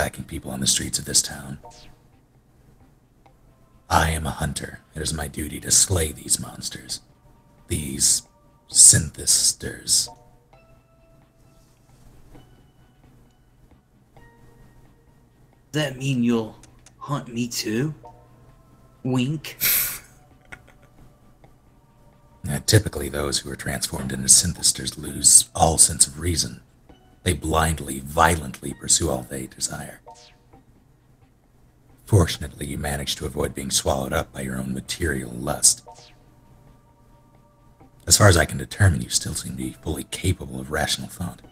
attacking people on the streets of this town. I am a hunter. It is my duty to slay these monsters. These Synthisters. Does that mean you'll hunt me too? Wink. Typically, those who are transformed into Synthisters lose all sense of reason. They blindly, violently pursue all they desire. Fortunately, you managed to avoid being swallowed up by your own material lust. As far as I can determine, you still seem to be fully capable of rational thought.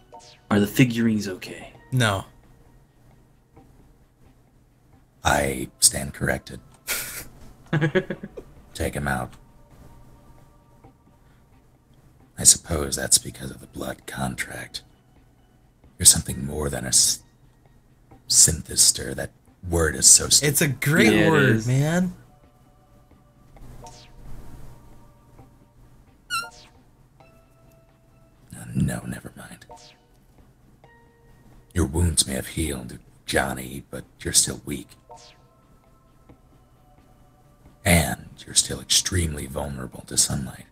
Are the figurines okay? No. I stand corrected. Take him out. I suppose that's because of the blood contract. You're something more than a Synthister. That word is so stupid. It's a great word, man. No, never mind. Your wounds may have healed, Johnny, but you're still weak. And you're still extremely vulnerable to sunlight.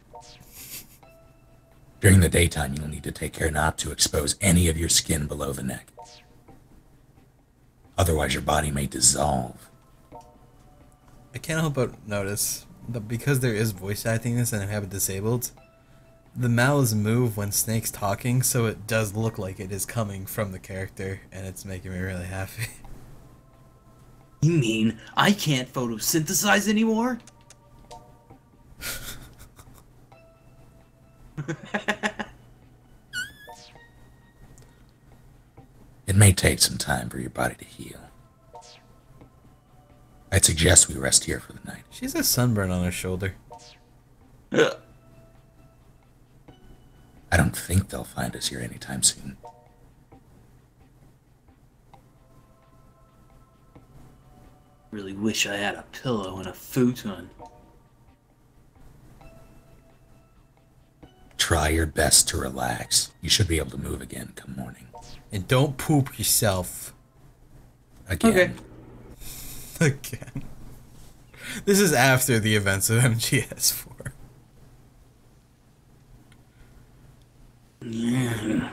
During the daytime, you'll need to take care not to expose any of your skin below the neck. Otherwise, your body may dissolve. I can't help but notice that because there is voice acting in this and I have it disabled, the mouths move when Snake's talking, so it does look like it is coming from the character, and it's making me really happy. You mean I can't photosynthesize anymore? It may take some time for your body to heal. I'd suggest we rest here for the night. She's a sunburn on her shoulder. I don't think they'll find us here anytime soon. Really wish I had a pillow and a futon. Try your best to relax. You should be able to move again come morning. And don't poop yourself. Again. Okay. Again. This is after the events of MGS4. Mm.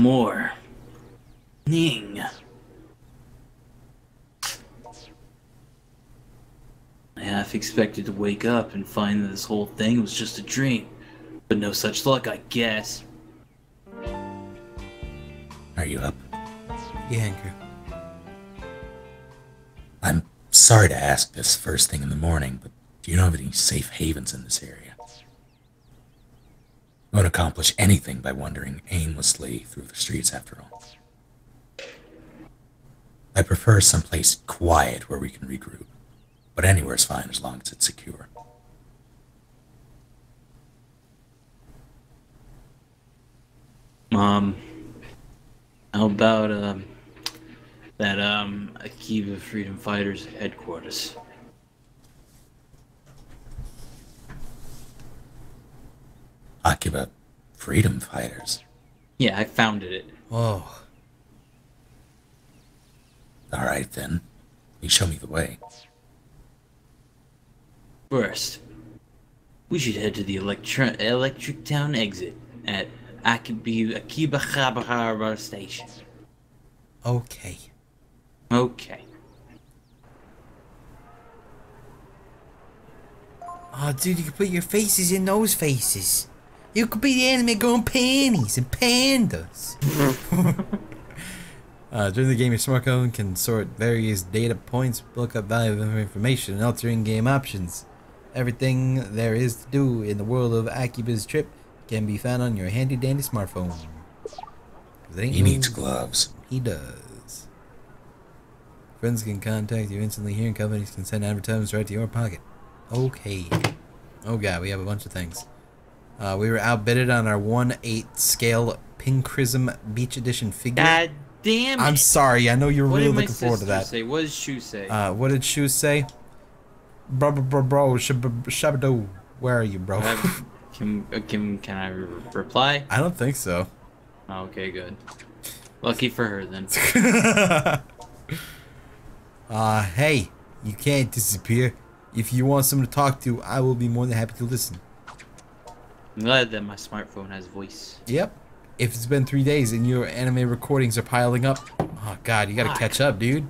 More. Ning. I half expected to wake up and find that this whole thing was just a dream. But no such luck, I guess. Are you up? Yeah, Andrew. I'm sorry to ask this first thing in the morning, but do you know of any safe havens in this area? I won't accomplish anything by wandering aimlessly through the streets after all. I prefer someplace quiet where we can regroup, but anywhere's fine as long as it's secure. How about, that, Akiba Freedom Fighters headquarters? Akiba Freedom Fighters? Yeah, I founded it. Whoa. Alright then. You show me the way. First, we should head to the Electric Town exit at Akiba Station. Okay. Okay. Oh, dude, you can put your faces in those faces. You could be the anime going panties and pandas. During the game, your smartphone can sort various data points, look up valuable information, and alter in-game options. Everything there is to do in the world of Akiba's Trip can be found on your handy dandy smartphone. He needs gloves. He does. Friends can contact you instantly here, and companies can send advertisements right to your pocket. Okay. Oh god, we have a bunch of things. We were outbidded on our 1/8 scale Pinkrism Beach Edition figure. God damn it! I'm sorry, I know you're really looking forward to that. Say? What did Shu say? What did Shu say? Bro, Shabado, where are you, bro? Can I reply? I don't think so. Oh, okay, good. Lucky for her then. Hey, you can't disappear. If you want someone to talk to, I will be more than happy to listen. I'm glad that my smartphone has voice. Yep. If it's been 3 days and your anime recordings are piling up. Oh god, you gotta catch up, dude.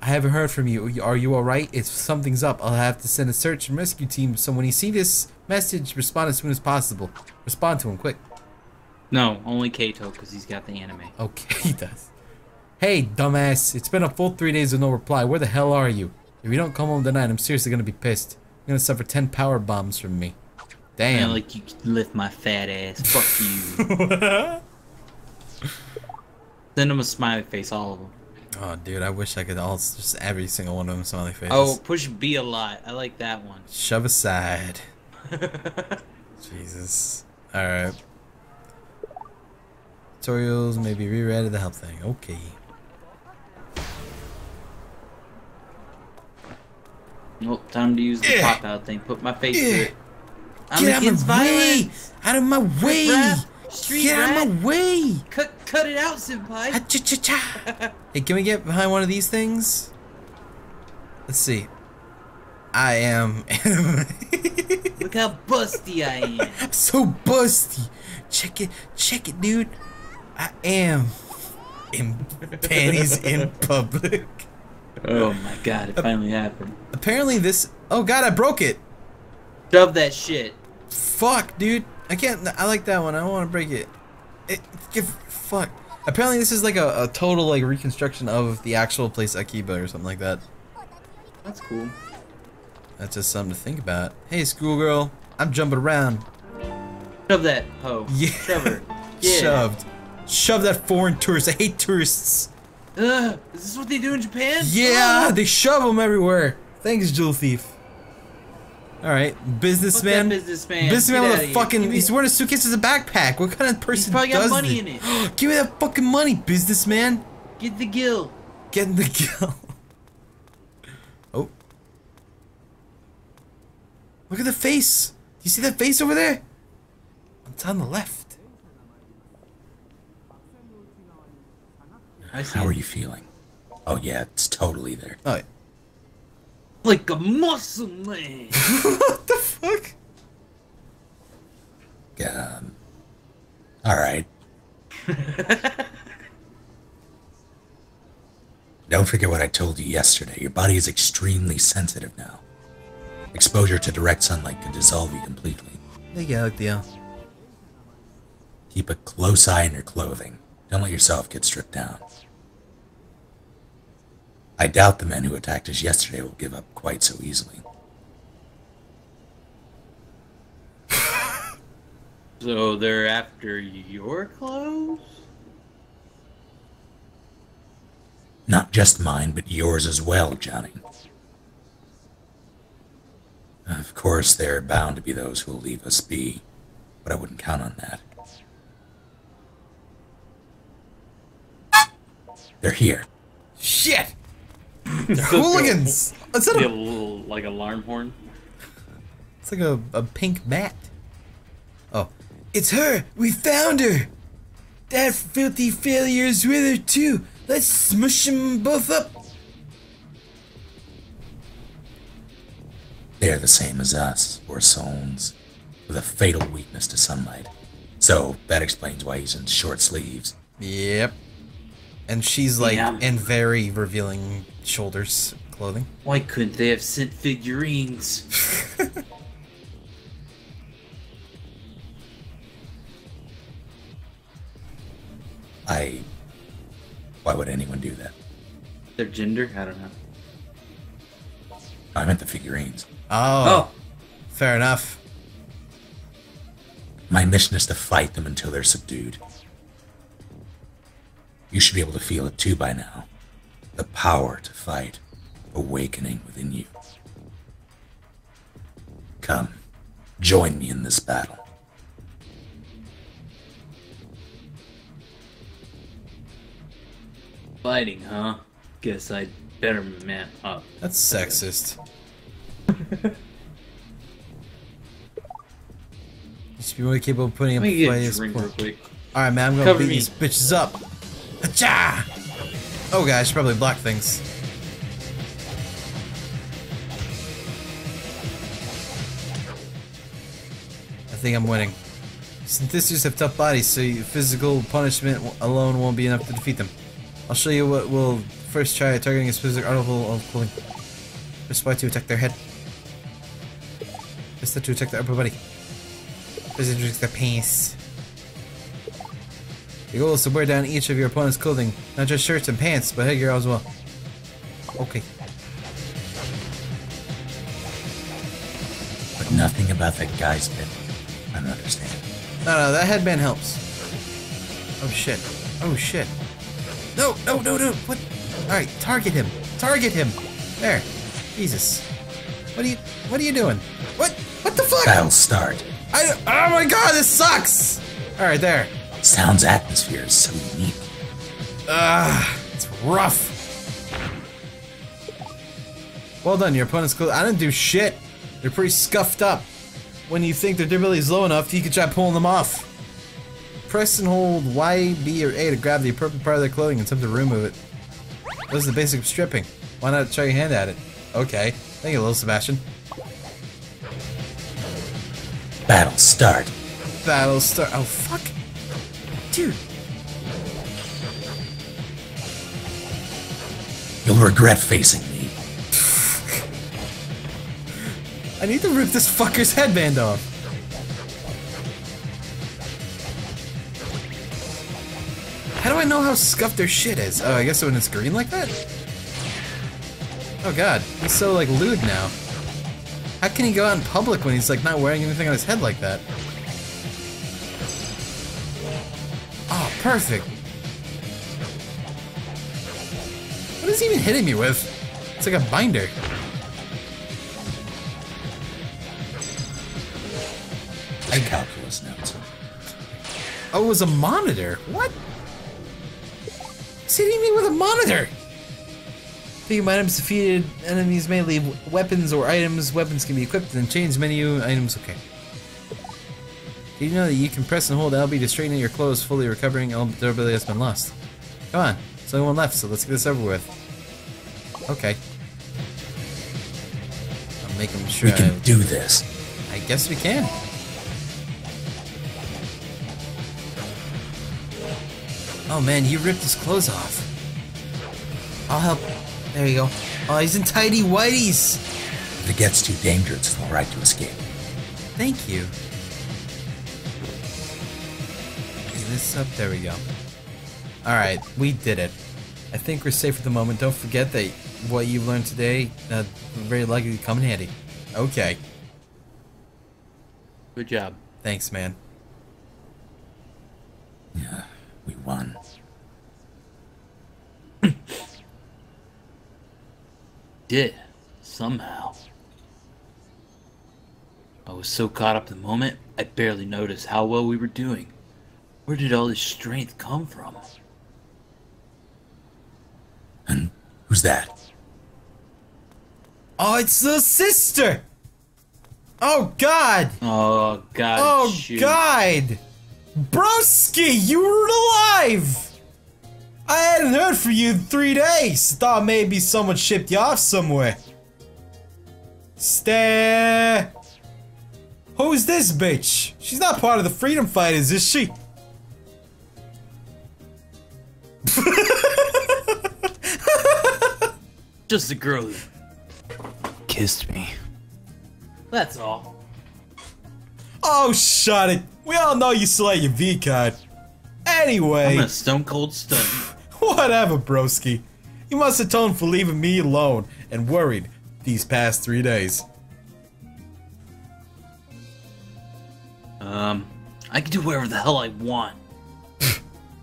I haven't heard from you. Are you alright? If something's up, I'll have to send a search and rescue team. So when you see this message, respond as soon as possible. Respond to him, quick. No, only Kaito, because he's got the anime. Okay, he does. Hey, dumbass. It's been a full 3 days with no reply. Where the hell are you? If you don't come home tonight, I'm seriously gonna be pissed. You're gonna suffer 10 power bombs from me. Damn. I like you lift my fat ass. Fuck you. Send him a smiley face, all of them. Oh, dude, I wish I could all just every single one of them smiley faces. Oh, push B a lot. I like that one. Shove aside. Jesus. All right. Tutorials may be reread at the help thing. Okay. Well, time to use the pop out thing. Put my face through it. I'm against violence. Out of my way! Get out of my way! Cut it out, senpai! Ha-cha-cha-cha. Hey, can we get behind one of these things? Let's see. I am anime. Look how busty I am. I'm so busty. Check it, dude. I am in panties in public. Oh my god, it finally happened. Apparently this... Oh god, I broke it! Shove that shit. Fuck, dude. I can't... I like that one. I don't want to break it. Fuck. Apparently this is like a total like reconstruction of the actual place Akiba or something like that. That's cool. That's just something to think about. Hey, schoolgirl. I'm jumping around. Shove that hoe. Yeah. Shove her. Yeah. Shoved. Shove that foreign tourist. I hate tourists. Ugh. Is this what they do in Japan? Yeah, they shove them everywhere. Thanks, Jewel Thief. Alright, businessman. Businessman with a fucking. He's wearing a suitcase as a backpack. What kind of person does this? He's probably got money in it. Give me that fucking money, businessman. Get the gill. Get the gill. Oh. Look at the face. You see that face over there? It's on the left. How are you feeling? Oh, yeah, it's totally there. Oh, yeah. Like a muscle man. What the fuck? All right. Don't forget what I told you yesterday. Your body is extremely sensitive now. Exposure to direct sunlight could dissolve you completely. There you go, deal. Keep a close eye on your clothing. Don't let yourself get stripped down. I doubt the men who attacked us yesterday will give up quite so easily. So they're after your clothes? Not just mine, but yours as well, Johnny. Of course, there are bound to be those who will leave us be, but I wouldn't count on that. They're here. Shit! They're hooligans! Is that a little, like, alarm horn? It's like a pink mat. Oh. It's her! We found her! That filthy failure is with her, too! Let's smush them both up! They're the same as us, or Sones, with a fatal weakness to sunlight. So, that explains why he's in short sleeves. Yep. And she's like, in very revealing shoulders clothing. Why couldn't they have sent figurines? Why would anyone do that? Their gender? I don't know. I meant the figurines. Oh. Fair enough. My mission is to fight them until they're subdued. You should be able to feel it too by now. The power to fight, awakening within you. Come, join me in this battle. Fighting, huh? Guess I'd better man up. That's sexist. You should be more capable of putting up a fight. Alright, man, I'm gonna beat these bitches up. Acha! Oh god, I should probably block things. I think I'm winning. Synthisters have tough bodies, so physical punishment alone won't be enough to defeat them. I'll show you what we'll first try targeting a specific article of clothing. Press Y to attack their head. Press Z to attack their upper body. Press Z to attack their pants. Your goal is to wear down each of your opponent's clothing, not just shirts and pants, but headgear as well. Okay. But nothing about that guy's head. I don't understand. No, that headband helps. Oh shit. Oh shit. No. What? Alright, target him. Target him. There. Jesus. What are you doing? What the fuck? Battle start. Oh my god, this sucks! Alright, there. Sound's atmosphere is so unique. It's rough. Well done, your opponent's close. I didn't do shit. They're pretty scuffed up. When you think their durability is low enough, you can try pulling them off. Press and hold Y, B, or A to grab the appropriate part of their clothing and attempt to remove it. This is the basic of stripping. Why not try your hand at it? Okay. Thank you, little Sebastian. Battle start. Battle start. Oh, fuck. Dude. You'll regret facing me. I need to rip this fucker's headband off. How do I know how scuffed their shit is? Oh, I guess when it's green like that? Oh god, he's so, like, lewd now. How can he go out in public when he's, like, not wearing anything on his head like that? Oh, perfect. What is he even hitting me with? It's like a binder. I calculus notes. Oh, it was a monitor? What? He's hitting me with a monitor! Thinking items defeated, enemies may leave weapons or items. Weapons can be equipped and change menu items. Okay. Did you know that you can press and hold LB to straighten your clothes, fully recovering element durability that's been lost? Come on, there's only one left, so let's get this over with. Okay. I'm making sure. We can do this. I guess we can. Oh man, you ripped his clothes off. I'll help. There you go. Oh, he's in tidy whities. If it gets too dangerous, it's all right to escape. Thank you. Get this up. There we go. Alright, we did it. I think we're safe at the moment. Don't forget that what you've learned today very likely to come in handy. Okay. Good job. Thanks, man. Yeah. We won. Did. Somehow. I was so caught up in the moment, I barely noticed how well we were doing. Where did all this strength come from? And who's that? Oh, it's the sister! Oh, God! Oh, God. Oh, shoot. God! Broski, you were alive! I hadn't heard from you in 3 days. Thought maybe someone shipped you off somewhere. Stay. Who's this bitch? She's not part of the Freedom Fighters, is she? Just a girl who kissed me. That's all. Oh, shut it. We all know you slay your V-card. Anyway... I'm a stone-cold stun. Whatever, broski. You must atone for leaving me alone and worried these past 3 days. I can do whatever the hell I want.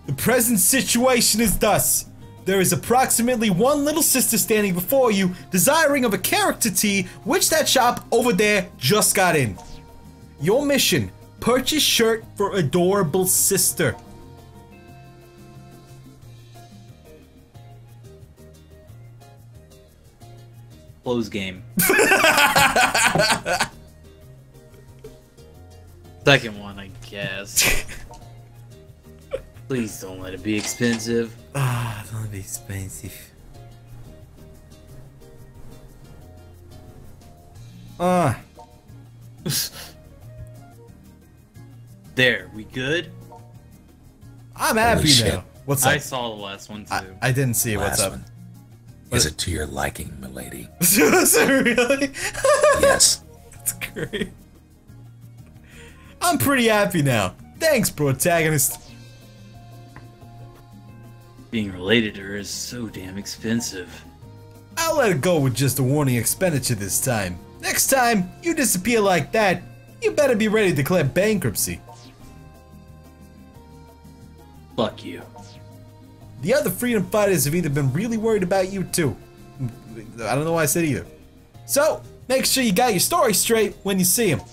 The present situation is thus. There is approximately one little sister standing before you, desiring of a character tea, which that shop over there just got in. Your mission... purchase shirt for adorable sister. Close game. Second one, I guess. Please don't let it be expensive. Ah, don't be expensive. Ah. There, we good? I'm happy now. What's up? I saw the last one too. I didn't see what's up. Is it to your liking, milady? Is it really? Yes. That's great. I'm pretty happy now. Thanks, protagonist. Being related to her is so damn expensive. I'll let it go with just a warning expenditure this time. Next time you disappear like that, you better be ready to declare bankruptcy. Fuck you. The other freedom fighters have either been really worried about you too. I don't know why I said either. So, make sure you got your story straight when you see them.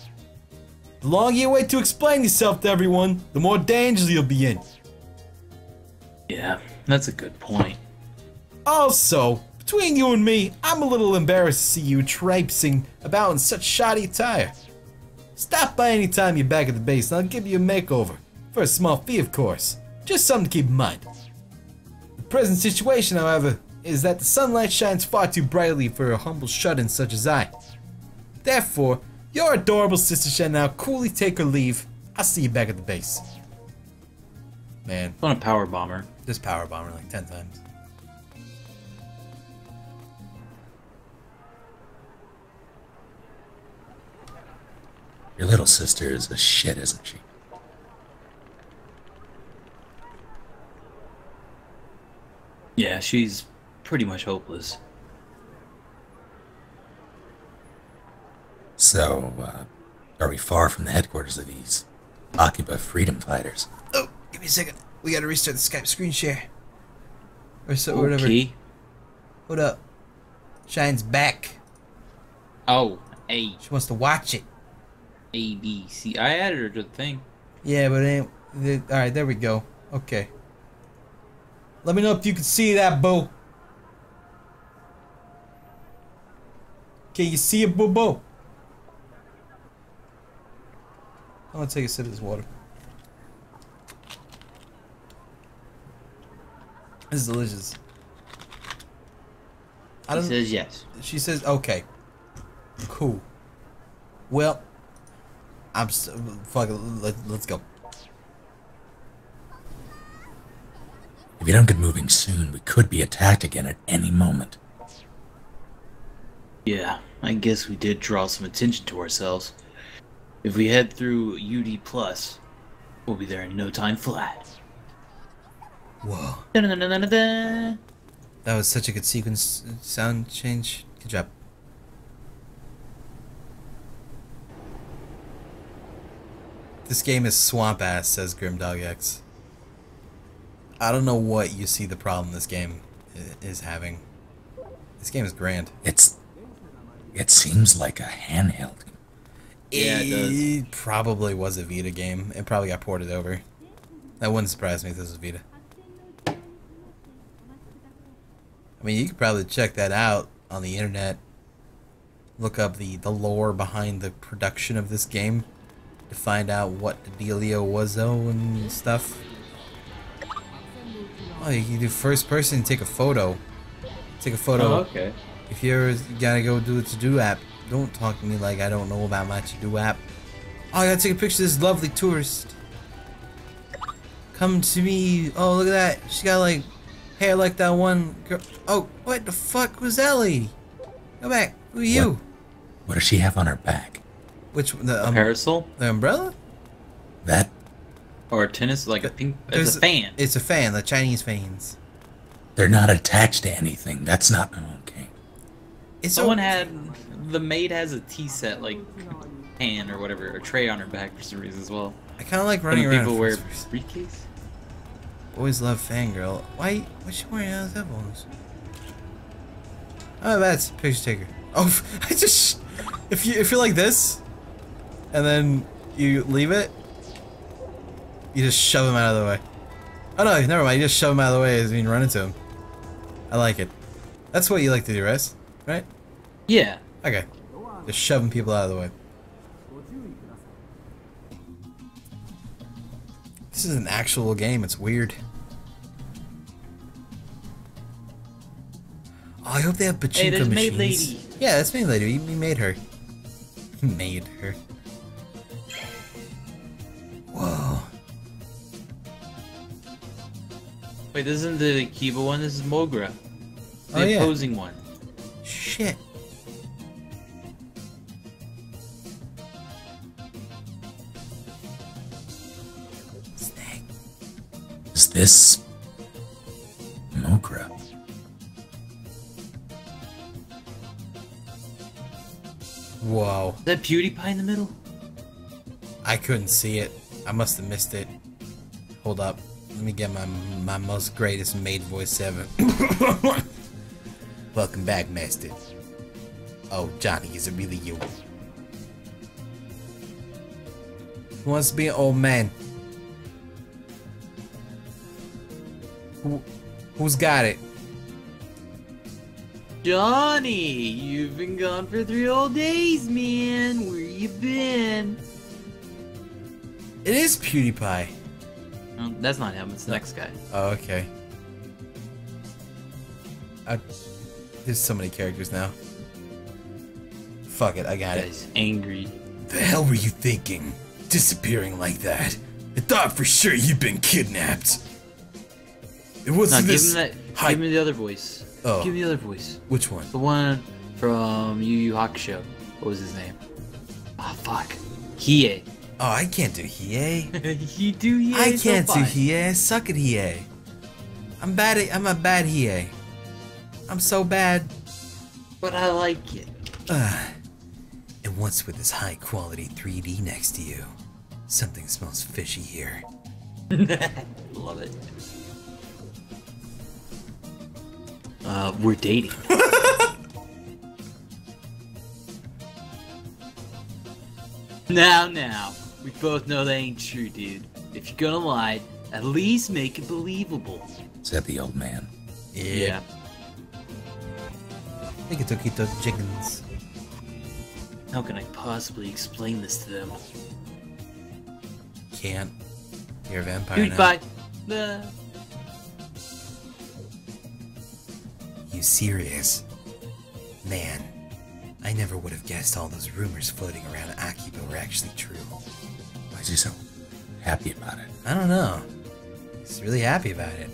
The longer you wait to explain yourself to everyone, the more danger you'll be in. Yeah, that's a good point. Also, between you and me, I'm a little embarrassed to see you traipsing about in such shoddy attire. Stop by any time you're back at the base and I'll give you a makeover. For a small fee, of course. Just something to keep in mind. The present situation, however, is that the sunlight shines far too brightly for a humble shut-in such as I. Therefore, your adorable sister shall now coolly take her leave. I'll see you back at the base. Man. On a power bomber. This power bomber like 10 times. Your little sister is a shit, isn't she? Yeah, she's pretty much hopeless. So, are we far from the headquarters of these Akiba Freedom Fighters? Oh, give me a second. We gotta restart the Skype screen share. Or so, okay. Whatever. Hold up. Shine's back. Oh, hey. She wants to watch it. A, B, C. I added her to the thing. Yeah, but it ain't. Alright, there we go. Okay. Let me know if you can see that, boo. Can you see it, boo-boo? I'm gonna take a sip of this water. This is delicious. She says yes. She says okay. Cool. Well, I'm so, fuck it, let's go. If we don't get moving soon, we could be attacked again at any moment. Yeah, I guess we did draw some attention to ourselves. If we head through UD+, we'll be there in no time flat. Whoa. Da -da -da -da -da -da. That was such a good sequence. Sound change. Good job. This game is swamp ass, says Grimdog X. I don't know what you see the problem this game is having. This game is grand. It seems like a handheld. Yeah, it does. It probably was a Vita game. It probably got ported over. That wouldn't surprise me if this was Vita. I mean, you could probably check that out on the internet. Look up the lore behind the production of this game. To find out what the dealio was, though, and stuff. Oh, you can do first person and take a photo. Take a photo. Oh, okay. If you're gotta go do a to-do app, don't talk to me like I don't know about my to-do app. Oh, I gotta take a picture of this lovely tourist. Come to me. Oh, look at that. She got like hair like that one girl. Oh, what the fuck was that lady? Go back. Who are you? What does she have on her back? Which the parasol? The umbrella? That? Or tennis? Like it's a fan. It's a fan. The Chinese fans. They're not attached to anything. That's not okay. It's someone had the maid has a tea set like pan or whatever, a tray on her back for some reason as well. I kind of like running around. People wear briefcase. Always love fangirl. Why? What's she wearing those headphones? Oh, that's a picture taker. Oh, I just if you're like this. And then you leave it. You just shove him out of the way. Oh no, never mind. You just shove him out of the way as you run into him. I like it. That's what you like to do, right? Right? Yeah. Okay. Just shoving people out of the way. This is an actual game, it's weird. Oh, I hope they have pachinko machines. Maid Lady. Yeah, that's Maid Lady. You made her. Made her. Whoa. Wait, this isn't the Akiba one, this is Mogra. The opposing one. Shit. Snake. Is this Mogra? Whoa. Is that PewDiePie in the middle? I couldn't see it. I must have missed it. Hold up. Let me get my most greatest maid voice ever. Welcome back, Master. Oh, Johnny, is it really you? Who wants to be an old man? Who's got it? Johnny, you've been gone for 3 whole days, man. Where you been? It is PewDiePie. Oh, that's not him. It's the next guy. Oh, okay. There's so many characters now. Fuck it, I got it. He's angry. The hell were you thinking? Disappearing like that? I thought for sure you'd been kidnapped. It wasn't this. Give me the other voice. Oh. Give me the other voice. Which one? The one from Yu Yu Hakusho. What was his name? Ah, fuck. Hiei. Oh, I can't do Hiei. You do Hiei. I can't do Hiei. I suck at Hiei. I'm bad at. I'm a bad Hiei. I'm so bad. But I like it. And once with this high quality 3D next to you, something smells fishy here. Love it. We're dating. Now. We both know that ain't true, dude. If you're gonna lie, at least make it believable. Is that the old man? Yeah. I think it's okay to the chickens. How can I possibly explain this to them? Can't. You're a vampire now. Goodbye. You serious? Man, I never would have guessed all those rumors floating around Akiba were actually true. Why is he so happy about it? I don't know. He's really happy about it.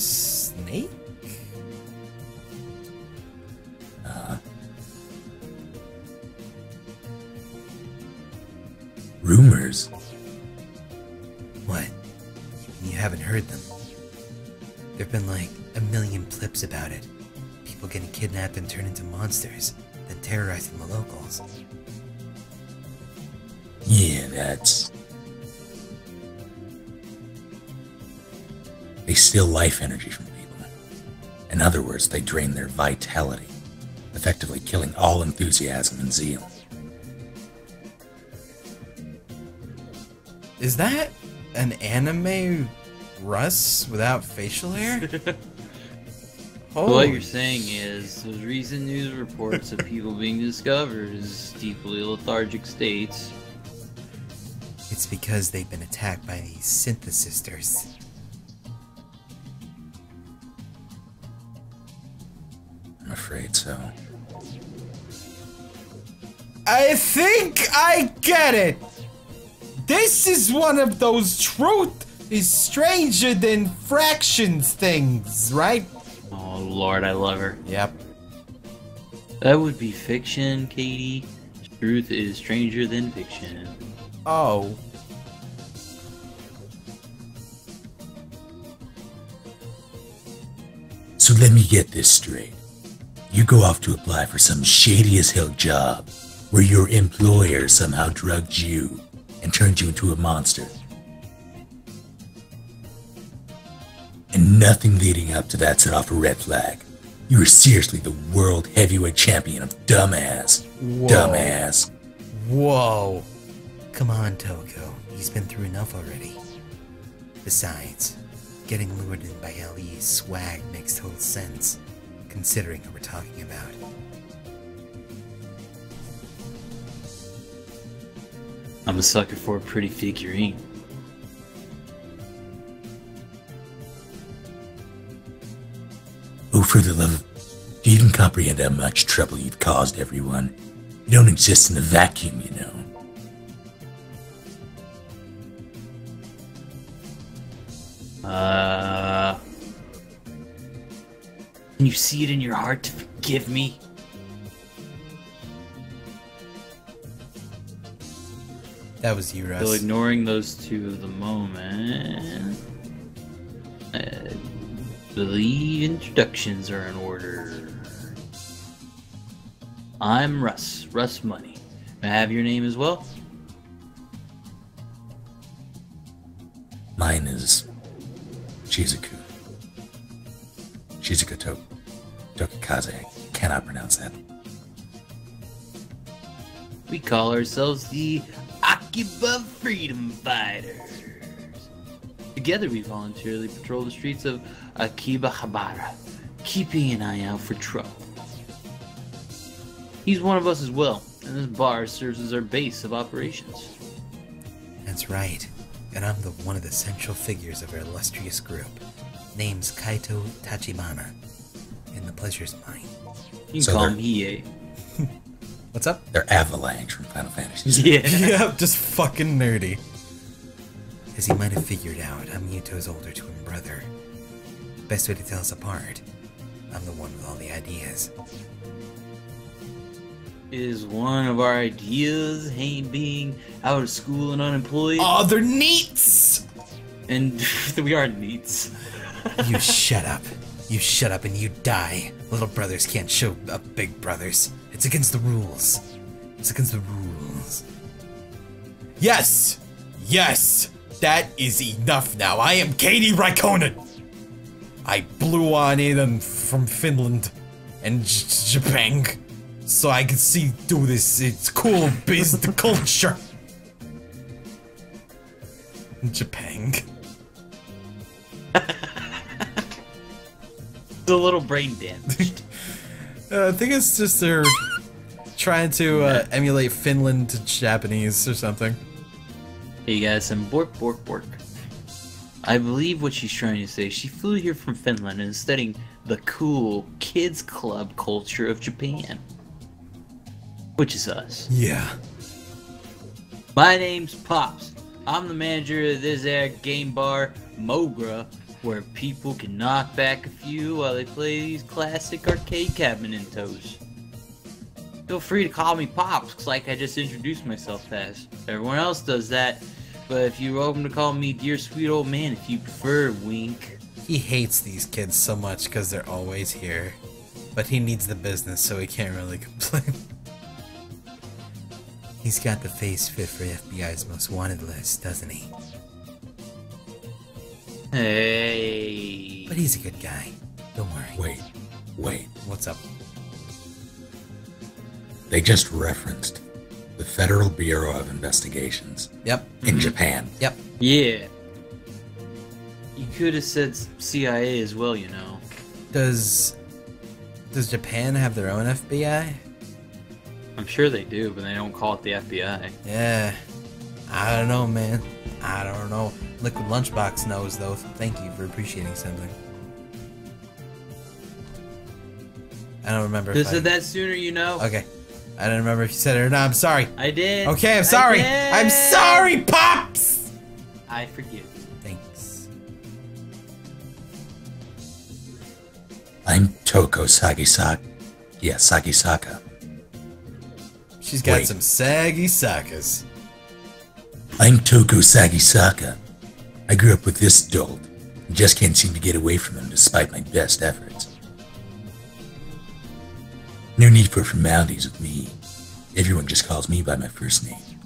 Snake? Rumors? What? You haven't heard them. There've been like 1 million clips about it. People getting kidnapped and turned into monsters, then terrorizing the locals. Yeah, that's... They steal life energy from people. In other words, they drain their vitality, effectively killing all enthusiasm and zeal. Is that an anime... Russ without facial hair? Well, what you're saying is those recent news reports of people being discovered as deeply lethargic states. It's because they've been attacked by these Synthisters. I'm afraid so. I think I get it! This is one of those truth is stranger than fractions things, right? Oh Lord, I love her. Yep. That would be fiction, Katie. Truth is stranger than fiction. Oh. So let me get this straight. You go off to apply for some shady as hell job where your employer somehow drugged you and turned you into a monster. And nothing leading up to that set off a red flag. You were seriously the world heavyweight champion of dumbass. Whoa. Dumbass. Whoa. Come on, Toko. He's been through enough already. Besides, getting lured in by Le's swag makes total sense, considering who we're talking about. I'm a sucker for a pretty figurine. Oh, for the love of... Do you even comprehend how much trouble you've caused everyone? You don't exist in a vacuum, you know. Can you see it in your heart to forgive me? That was you, Russ. Still ignoring those two of the moment. I believe introductions are in order. I'm Russ, Russ Money. May I have your name as well? Mine is... Shizuku Tokikaze. I cannot pronounce that. We call ourselves the Akiba Freedom Fighters. Together we voluntarily patrol the streets of Akihabara, keeping an eye out for trouble. He's one of us as well, and this bar serves as our base of operations. That's right. And I'm one of the central figures of our illustrious group. Name's Kaito Tachibana, and the pleasure's mine. You can call me EA. What's up? They're Avalanche from Final Fantasy. Yeah. Yep, just fucking nerdy. As you might have figured out, I'm Yuto's older twin brother. Best way to tell us apart, I'm the one with all the ideas. Is one of our ideas hate being out of school and unemployed? Oh, they're neats! And we are neats. You shut up. You shut up and you die. Little brothers can't show up big brothers. It's against the rules. It's against the rules. Yes! Yes! That is enough now. I am Katie Raikkonen! I blew on in and from Finland and Japan. So I can see through this, it's cool, biz the culture. Japan. It's a little brain damaged. I think it's just they're trying to emulate Finland to Japanese or something. Hey guys, some bork bork bork. I believe what she's trying to say. She flew here from Finland and is studying the cool kids club culture of Japan. Which is us. Yeah. My name's Pops. I'm the manager of this game bar, Mogra, where people can knock back a few while they play these classic arcade cabinettos. Feel free to call me Pops, 'cause like I just introduced myself as. Everyone else does that, but if you're open to call me dear sweet old man if you prefer, wink. He hates these kids so much because they're always here, but he needs the business so he can't really complain. He's got the face fit for FBI's most wanted list, doesn't he? Hey. But he's a good guy. Don't worry. Wait. What's up? They just referenced the Federal Bureau of Investigations. Yep. In Japan. Yep. Yeah. You could have said CIA as well, you know. Does Japan have their own FBI? I'm sure they do, but they don't call it the FBI. Yeah. I don't know, man. I don't know. Liquid Lunchbox knows, though. Thank you for appreciating something. I don't remember if I said that sooner, you know. Okay. I don't remember if you said it or not. I'm sorry. I did. Okay, I'm sorry. I'm sorry, Pops! I forgive you. Thanks. I'm Toko Sagisaka. Yeah, Sagisaka. She's got some Sagisakas. I'm Toko Sagisaka. I grew up with this dolt and just can't seem to get away from him despite my best efforts. No need for formalities with me. Everyone just calls me by my first name.